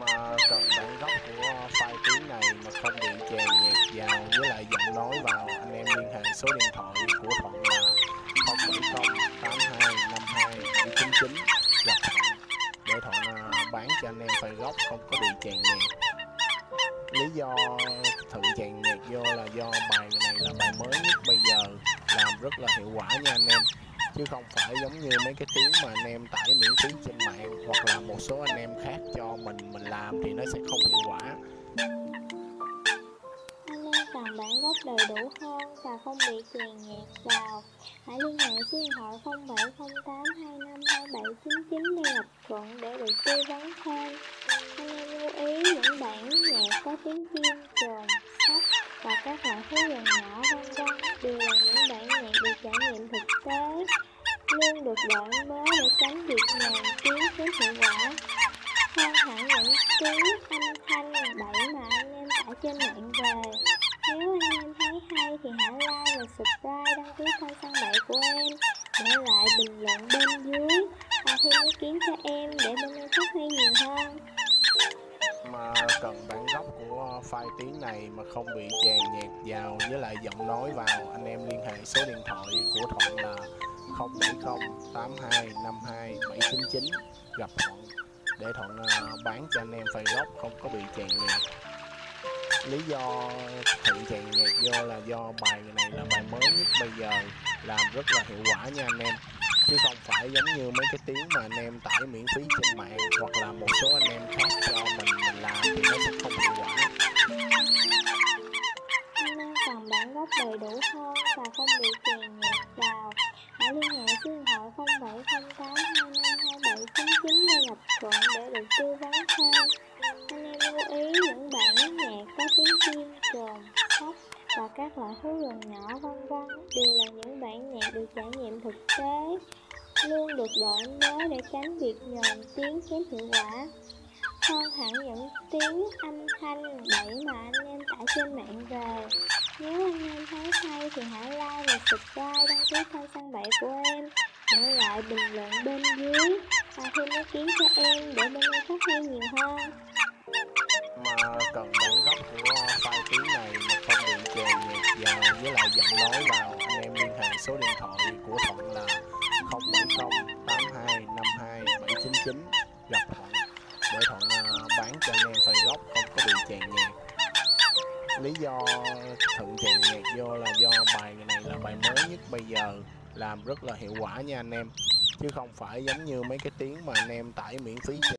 mà cần bản gốc của file tiếng này mà không bị chèn nhạc vào với lại giọng nói vào, anh em liên hệ số điện thoại của Thuận là 07082527999 gặp Thuận để Thuận bán cho anh em file gốc không có bị chèn nhạc. Lý do thử chèn nhạc vô là do bài này là bài mới nhất bây giờ, làm rất là hiệu quả nha anh em, chứ không phải giống như mấy cái tiếng mà anh em tải miễn phí trên mạng hoặc là một số anh em khác cho mình làm thì nó sẽ không hiệu quả. Anh em cần bản gốc đầy đủ hơn và không bị chèn nhạc vào, hãy liên hệ số điện thoại 0708252799 để gặp Thuận để được tư vấn thêm. Anh em lưu ý những bản nhạc có tiếng chim, trồn, sắt và các loại thú rừng nhỏ vân vân đều là những bản nhạc được trải nghiệm thực tế, luôn được đổi mới để tránh việc nhàn tiếng kém hiệu quả. Không hẳn những tiếng âm thanh bậy mà anh em tải trên mạng về. Nếu anh em thấy hay thì hãy like và subscribe, đăng ký kênh Săn Bậy của em, để lại bình luận bên dưới và thêm ý kiến cho em để bên em phát huy nhiều hơn. Mà cần bản gốc của file tiếng này mà không bị chèn nhạc vào với lại giọng nói vào, anh em liên hệ số điện thoại của Thuận là 07082522799 gặp Thuận để Thuận bán cho anh em file gốc không có bị chèn nhạc. Lý do thử chèn nhạc vô là do bài này là bài mới nhất bây giờ, làm rất là hiệu quả nha anh em, chứ không phải giống như mấy cái tiếng mà anh em tải miễn phí trên mạng hoặc là một số anh em khác cho mình làm thì nó sẽ không hiệu quả. Anh em cần bản gốc đầy đủ hơn và không bị chèn nhạc vào, hãy liên hệ số điện thoại 0708252799 để gặp Thuận để được tư vấn thêm. Anh em lưu ý những bản nhạc có tiếng chim, trồn, sóc và các loại thú rừng nhỏ vân vân đều là những bản nhạc được trải nghiệm thực tế, luôn được đổi mới để tránh việc nhòm tiếng kém hiệu quả. Hơn hẳn những tiếng âm thanh bậy mà anh em tải trên mạng về. Nếu anh em thấy hay thì hãy like và subscribe, đăng ký kênh Săn Bậy của em, để lại bình luận bên dưới và thêm ý kiến cho em để bên em phát huy nhiều hơn. Mà cần bản gốc của file tiếng này mà không bị chèn nhạc vào với lại giọng nói vào, anh em liên hệ số điện thoại của Thuận là 07082522799 gặp Thuận để Thuận bán cho anh em file gốc không có bị chèn nhạc. Lý do thử chèn nhạc vô là do bài này là bài mới nhất bây giờ, làm rất là hiệu quả nha anh em, chứ không phải giống như mấy cái tiếng mà anh em tải miễn phí trên